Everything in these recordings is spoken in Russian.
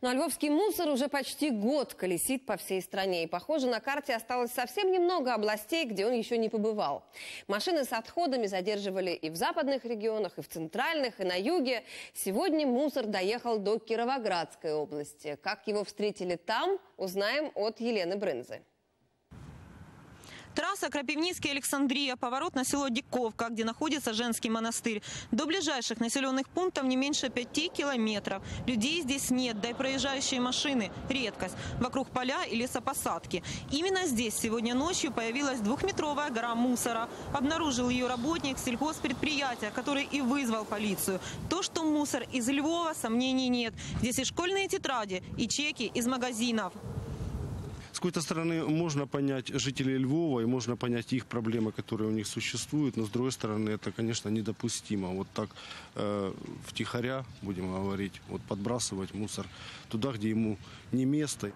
Ну а львовский мусор уже почти год колесит по всей стране. И, похоже, на карте осталось совсем немного областей, где он еще не побывал. Машины с отходами задерживали и в западных регионах, и в центральных, и на юге. Сегодня мусор доехал до Кировоградской области. Как его встретили там, узнаем от Елены Брынзы. Трасса Крапивницкий, Александрия, поворот на село Диковка, где находится женский монастырь. До ближайших населенных пунктов не меньше 5 километров. Людей здесь нет, да и проезжающие машины – редкость. Вокруг поля и лесопосадки. Именно здесь сегодня ночью появилась 2-метровая гора мусора. Обнаружил ее работник сельхозпредприятия, который и вызвал полицию. То, что мусор из Львова, сомнений нет. Здесь и школьные тетради, и чеки из магазинов. С какой-то стороны можно понять жителей Львова и можно понять их проблемы, которые у них существуют, но с другой стороны это, конечно, недопустимо. Вот так втихаря, будем говорить, вот подбрасывать мусор туда, где ему не место.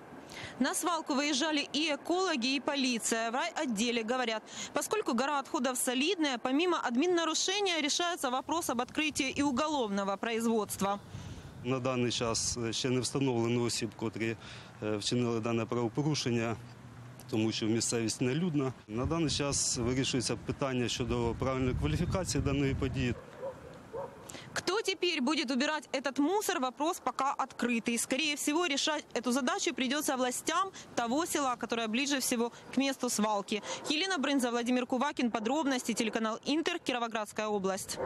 На свалку выезжали и экологи, и полиция. В райотделе говорят, поскольку гора отходов солидная, помимо админнарушения решается вопрос об открытии и уголовного производства. На даний час ще не встановлено осіб, котрі вчинили дане правопорушення, тому що місцевість нелюдна. На даний час вирішується питання щодо правильної кваліфікації даної події. Кто теперь будет убирать этот мусор, вопрос пока открытый. Скорее всего, решать эту задачу придется властям того села, которое ближе всего к месту свалки. Елена Брынза, Владимир Кувакин, подробности, телеканал Интер, Кировоградская область.